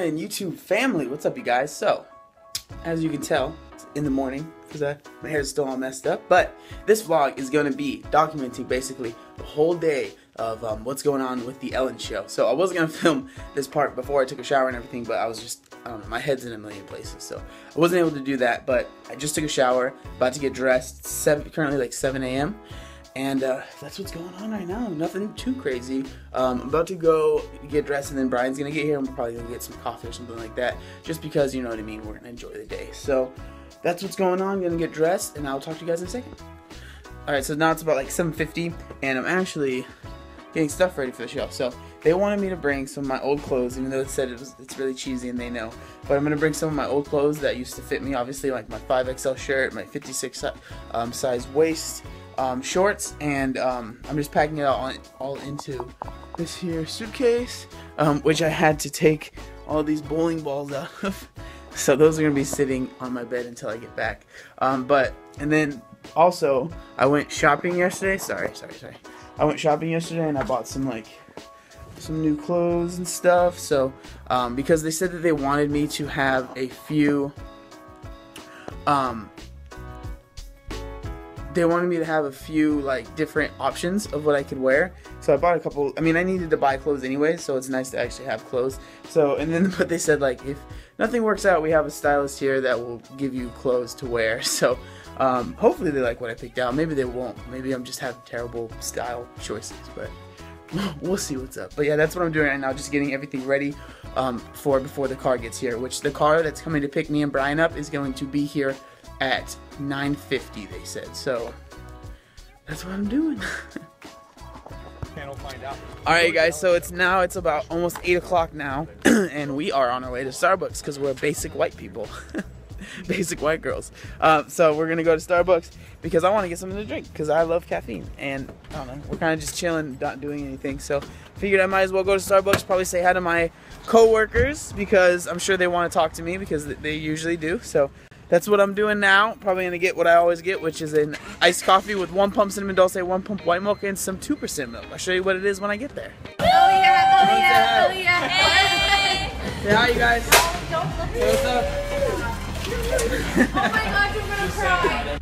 Brian and YouTube family. What's up, you guys? So, as you can tell, it's in the morning because my hair is still all messed up. But this vlog is going to be documenting basically the whole day of what's going on with the Ellen show. So I was going to film this part before I took a shower and everything, but I was just, my head's in a million places, so I wasn't able to do that. But I just took a shower, about to get dressed, currently like 7 a.m. And that's what's going on right now. Nothing too crazy. I'm about to go get dressed, and then Brian's going to get here, and we're probably going to get some coffee or something like that, just because, you know what I mean, we're going to enjoy the day. So that's what's going on. I'm going to get dressed, and I'll talk to you guys in a second. Alright, so now it's about like 7:50, and I'm actually getting stuff ready for the show. So they wanted me to bring some of my old clothes, even though it said it's really cheesy and they know. But I'm going to bring some of my old clothes that used to fit me, obviously, like my 5XL shirt, my 56 size waist, shorts, and I'm just packing it all into this here suitcase, which I had to take all these bowling balls out of. So those are going to be sitting on my bed until I get back. And then also, I went shopping yesterday. Sorry. I went shopping yesterday and I bought some new clothes and stuff. So because they said that they wanted me to have a few, they wanted me to have a few like different options of what I could wear. So I bought a couple. I mean, I needed to buy clothes anyway, so it's nice to actually have clothes. So, and then but they said like if nothing works out, we have a stylist here that will give you clothes to wear. So hopefully they like what I picked out. Maybe they won't. Maybe I'm just having terrible style choices, but we'll see what's up. But yeah, that's what I'm doing right now, just getting everything ready for before the car gets here, which the car that's coming to pick me and Brian up is going to be here at 9:50, they said. So that's what I'm doing. Alright guys, so it's about almost 8 o'clock now, and we are on our way to Starbucks because we're basic white people. Basic white girls. So we're gonna go to Starbucks because I want to get something to drink because I love caffeine, and I don't know, we're kind of just chilling, not doing anything. So figured I might as well go to Starbucks, probably say hi to my co-workers because I'm sure they want to talk to me because they usually do. So that's what I'm doing now. Probably gonna get what I always get, which is an iced coffee with 1 pump cinnamon dulce, 1 pump white milk, and some 2% milk. I'll show you what it is when I get there. Oh yeah! Oh yeah! Oh yeah! Hey! Say hi, you guys. Don't look at what's up? Oh my god, you're gonna cry.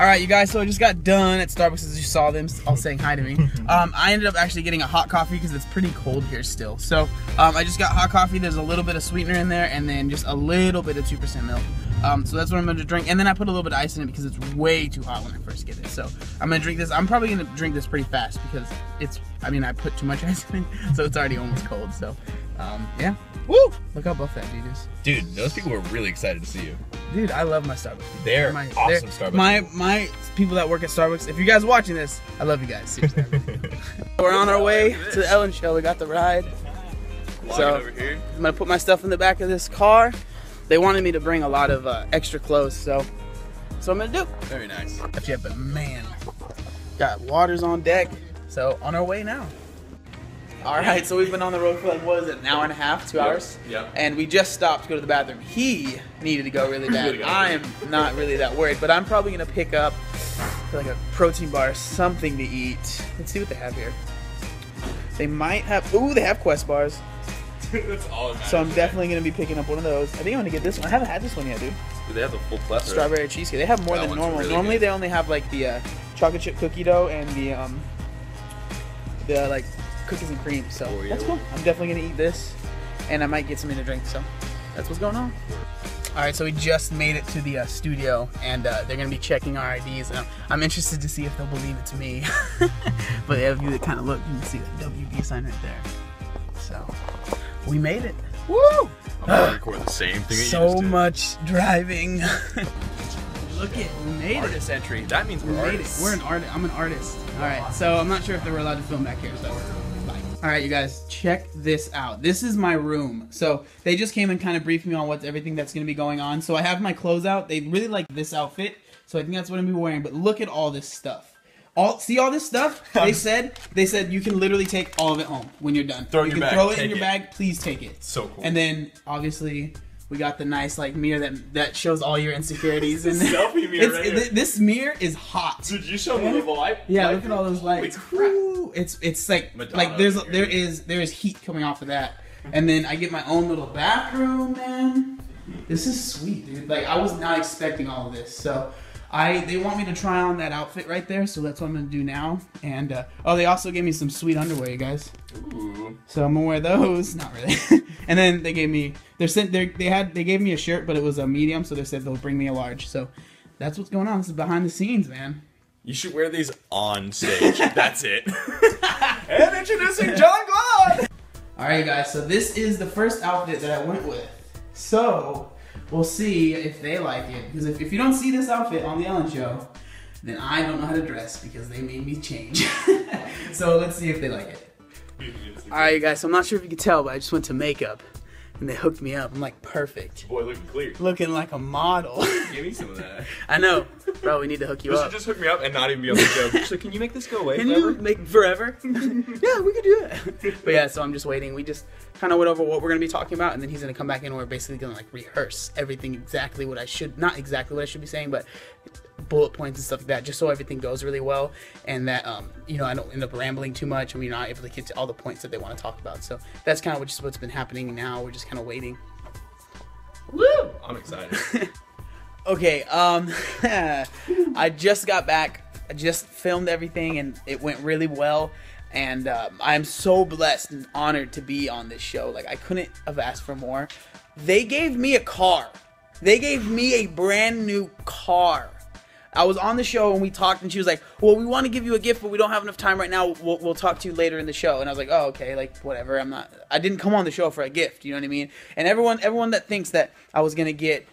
Alright, you guys, so I just got done at Starbucks, as you saw them all saying hi to me. I ended up actually getting a hot coffee because it's pretty cold here still. So I just got hot coffee. There's a little bit of sweetener in there and then just a little bit of 2% milk. So that's what I'm going to drink. And then I put a little bit of ice in it because it's way too hot when I first get it. So I'm going to drink this. I'm probably going to drink this pretty fast because it's, I mean, I put too much ice in it, so it's already almost cold. So yeah. Woo! Look how buff that dude is. Dude, those people were really excited to see you. Dude, I love my Starbucks. They're awesome Starbucks. My people that work at Starbucks, if you guys are watching this, I love you guys. Seriously. We're on our way to the Ellen show. We got the ride. So over here. I'm going to put my stuff in the back of this car. They wanted me to bring a lot of extra clothes, so that's what I'm going to do. Very nice. Yeah, but man, got waters on deck. So on our way now. Alright, so we've been on the road for like, what is it, an hour and a half, 2 hours? Yep. And we just stopped to go to the bathroom. He needed to go really bad. I am not really that worried, but I'm probably going to pick up like a protein bar or something to eat. Let's see what they have here. They might have, ooh, they have Quest bars. That's all that matters. So I'm definitely going to be picking up one of those. I think I'm going to get this one. I haven't had this one yet, dude. Dude, they have the full plethora. Strawberry cheesecake. They have more than normal. Really normally they only have like the chocolate chip cookie dough and the like cookies and cream. So that's cool. I'm definitely going to eat this, and I might get something to drink. So that's what's going on. All right, so we just made it to the studio, and they're going to be checking our IDs. And I'm interested to see if they'll believe it's me. But they have you that kind of look. You can see that WB sign right there. So we made it. Woo! I'm gonna record the same thing. So much driving. Look it, we made it. Artist entry. That means we're artists. We're an artist. I'm an artist. All right. So I'm not sure if they were allowed to film back here. So bye. All right, you guys, check this out. This is my room. So they just came and kind of briefed me on what's everything that's gonna be going on. So I have my clothes out. They really like this outfit, so I think that's what I'm gonna be wearing. But look at all this stuff. See all this stuff? They said you can literally take all of it home when you're done. Throw it in your bag. Please take it. So cool. And then obviously we got the nice like mirror that shows all your insecurities. It's and selfie mirror. This mirror is hot. Did you show me the light? Yeah, look at all those lights. Holy crap. Ooh, it's like Madonna. Like there is heat coming off of that. And then I get my own little bathroom, man. This is sweet, dude. Like, I was not expecting all of this. So they want me to try on that outfit right there, so that's what I'm gonna do now. And oh, they also gave me some sweet underwear, you guys. Ooh. So I'm gonna wear those. Not really. And then they gave me, they gave me a shirt, but it was a medium, so they said they'll bring me a large. So that's what's going on. This is behind the scenes, man. You should wear these on stage. That's it. And introducing John Glad. All right, guys. So this is the first outfit that I went with. So we'll see if they like it, because if you don't see this outfit on The Ellen Show, then I don't know how to dress because they made me change. So let's see if they like it. All right, you guys, so I'm not sure if you can tell, but I just went to makeup, and they hooked me up. I'm like, perfect. Boy, looking clear. Looking like a model. Give me some of that. I know. Bro, we need to hook you up. You should just hook me up and not even be on the show. So can you make this go away forever? You make forever? Yeah, we could do that. But yeah, so I'm just waiting. We just kind of went over what we're going to be talking about, and then he's going to come back in, and we're basically going to like rehearse everything exactly what I should, not exactly what I should be saying, but bullet points and stuff like that, just so everything goes really well, and that, you know, I don't end up rambling too much, and we're not able to get to all the points that they want to talk about. So that's kind of what's been happening now. We're just kind of waiting. Woo! I'm excited. Okay, I just got back. I just filmed everything, and it went really well. And I'm so blessed and honored to be on this show. Like, I couldn't have asked for more. They gave me a car. They gave me a brand new car. I was on the show and we talked, and she was like, well, we want to give you a gift, but we don't have enough time right now. We'll talk to you later in the show. And I was like, oh, okay, like, whatever. I didn't come on the show for a gift, you know what I mean? And everyone that thinks that I was going to get,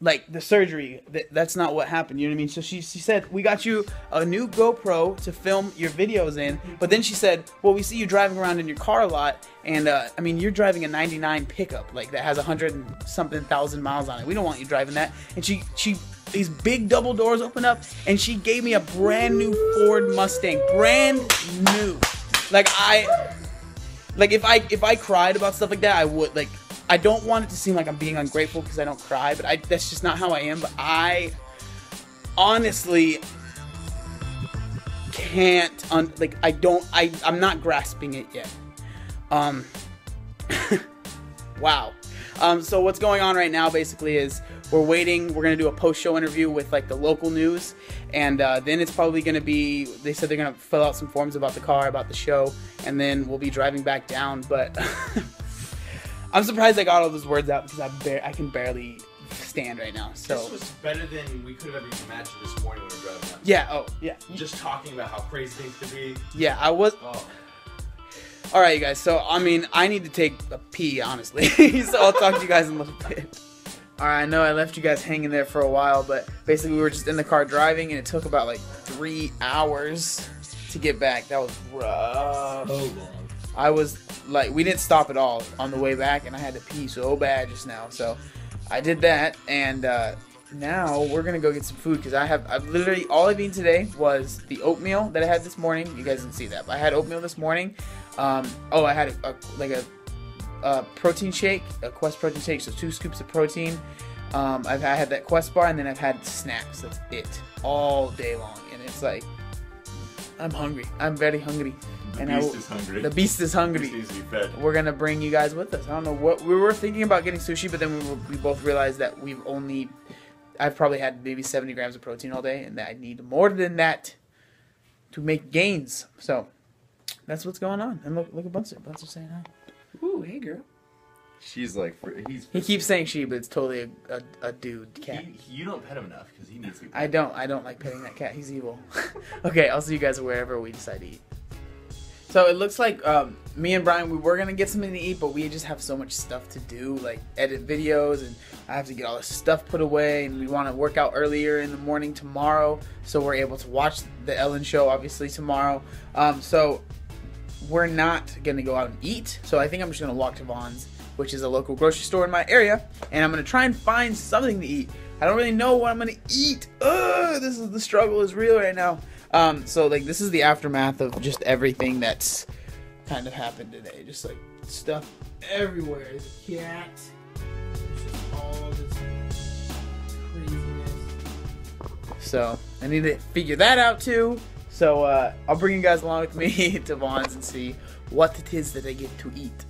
like, the surgery, that's not what happened, you know what I mean? So she said, we got you a new GoPro to film your videos in, but then she said, well, we see you driving around in your car a lot, and, I mean, you're driving a 99 pickup, like, that has 100-something thousand miles on it. We don't want you driving that. And these big double doors open up, and she gave me a brand new Ford Mustang. Brand new. Like, if I cried about stuff like that, I would, like, I don't want it to seem like I'm being ungrateful because I don't cry, but that's just not how I am. But I honestly can't, I'm not grasping it yet. Wow. So what's going on right now basically is we're waiting. We're going to do a post-show interview with like the local news. And then it's probably going to be, they said they're going to fill out some forms about the car, about the show. And then we'll be driving back down. But I'm surprised I got all those words out because I can barely stand right now. So this was better than we could have even imagined this morning when we were driving. Yeah. Oh, yeah. Just talking about how crazy things could be. Yeah, I was. Oh. All right, you guys. So I mean, I need to take a pee, honestly. So I'll talk to you guys in a little bit. All right, I know I left you guys hanging there for a while, but basically we were just in the car driving, and it took about like 3 hours to get back. That was rough. So long. I was. Like, we didn't stop at all on the way back, and I had to pee so bad just now. So I did that, and now we're going to go get some food because I've literally, all I've eaten today was the oatmeal that I had this morning. You guys didn't see that, but I had oatmeal this morning. Oh, I had a protein shake, a Quest protein shake, so 2 scoops of protein. I had that Quest bar, and then I've had snacks. That's it, all day long, and it's like, I'm hungry. I'm very hungry. The beast is hungry. Beast needs to be fed. We're gonna bring you guys with us. I don't know what we were thinking about getting sushi, but then we both realized that I've probably had maybe 70 grams of protein all day, and that I need more than that to make gains. So that's what's going on. And look at Bunster. Bunster's saying hi. Ooh, hey girl. She's like, he keeps saying she, but it's totally a dude cat. You don't pet him enough because he needs to. I don't like petting that cat. He's evil. Okay, I'll see you guys wherever we decide to eat. So it looks like me and Brian, we were going to get something to eat, but we just have so much stuff to do, like edit videos, and I have to get all this stuff put away, and we want to work out earlier in the morning tomorrow, so we're able to watch The Ellen Show, obviously, tomorrow. So we're not going to go out and eat, so I think I'm just going to walk to Vaughn's, which is a local grocery store in my area, and I'm going to try and find something to eat. I don't really know what I'm going to eat. Ugh, the struggle is real right now. So like this is the aftermath of just everything that's kind of happened today. Just like stuff everywhere. There's a cat. There's just all this craziness. So I need to figure that out too. So I'll bring you guys along with me to Vaughn's and see what it is that I get to eat.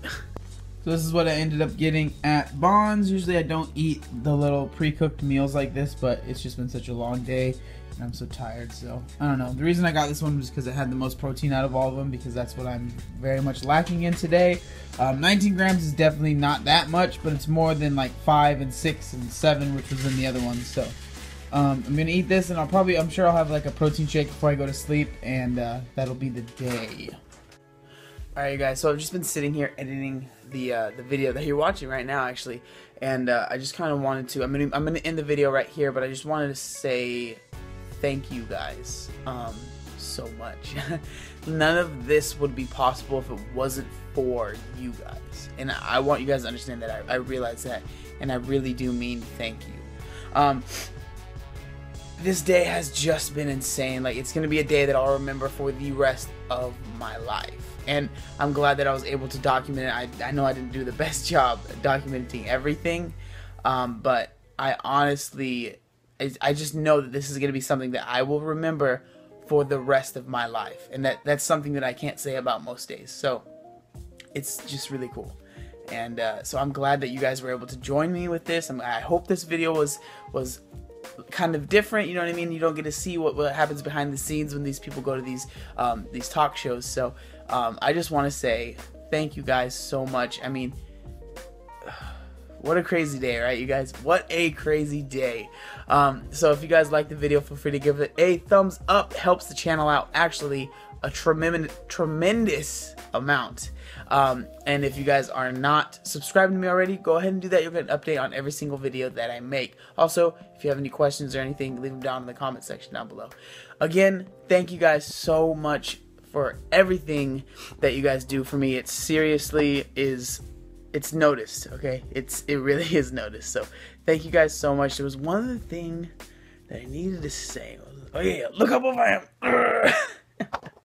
So this is what I ended up getting at Vaughn's. Usually I don't eat the little pre-cooked meals like this, but it's just been such a long day and I'm so tired, so I don't know. The reason I got this one was because it had the most protein out of all of them, because that's what I'm very much lacking in today. 19 grams is definitely not that much, but it's more than like 5 and 6 and 7, which was in the other one, so I'm gonna eat this, and I'm sure I'll have like a protein shake before I go to sleep, and that'll be the day. Alright, you guys, so I've just been sitting here editing the video that you're watching right now, actually, and I just kind of wanted to, I'm gonna end the video right here, but I just wanted to say thank you guys so much. None of this would be possible if it wasn't for you guys, and I want you guys to understand that. I realize that, and I really do mean thank you. This day has just been insane. Like, it's gonna be a day that I'll remember for the rest of my life. And I'm glad that I was able to document it. I know I didn't do the best job documenting everything, but I honestly, I just know that this is gonna be something that I will remember for the rest of my life. And that's something that I can't say about most days. So it's just really cool. And so I'm glad that you guys were able to join me with this. I hope this video was kind of different, you know what I mean? You don't get to see what happens behind the scenes when these people go to these talk shows. So I just want to say thank you guys so much. I mean, what a crazy day, right, you guys? What a crazy day. So if you guys like the video, feel free to give it a thumbs up. Helps the channel out actually a tremendous amount. And if you guys are not subscribed to me already, go ahead and do that. You'll get an update on every single video that I make. Also, if you have any questions or anything, leave them down in the comment section down below. Again, thank you guys so much for everything that you guys do for me. It seriously is, it's noticed, okay? It really is noticed. So thank you guys so much. There was one other thing that I needed to say. Oh yeah, look how old I am.